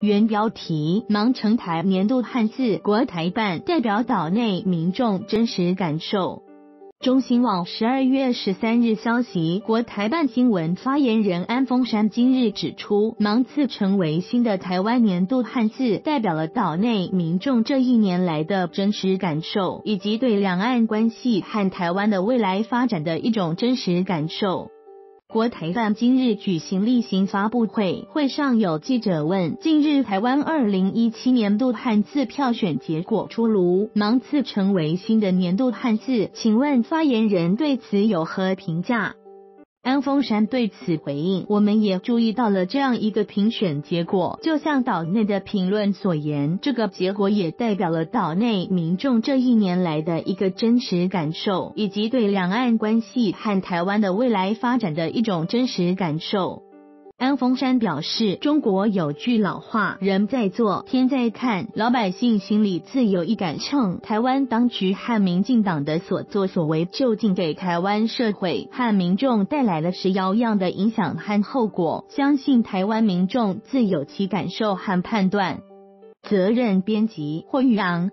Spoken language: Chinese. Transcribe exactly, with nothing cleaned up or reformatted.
原标题：芒城台年度汉字国台办代表岛内民众真实感受。中新网十二月十三日消息，国台办新闻发言人安峰山今日指出，芒字成为新的台湾年度汉字，代表了岛内民众这一年来的真实感受，以及对两岸关系和台湾的未来发展的一种真实感受。国台办今日举行例行发布会，会上有记者问，近日台湾二零一七年度汉字票选结果出炉，芒字成为新的年度汉字，请问发言人对此有何评价？安峰山对此回应，我们也注意到了这样一个评选结果，就像岛内的评论所言，这个结果也代表了岛内民众这一年来的一个真实感受，以及对两岸关系和台湾的未来发展的一种真实感受。安峰山表示，中国有句老话，人在做，天在看，老百姓心里自有一杆秤。台湾当局和民进党的所作所为，究竟给台湾社会和民众带来了什么样的影响和后果，相信台湾民众自有其感受和判断。责任编辑：霍玉昂。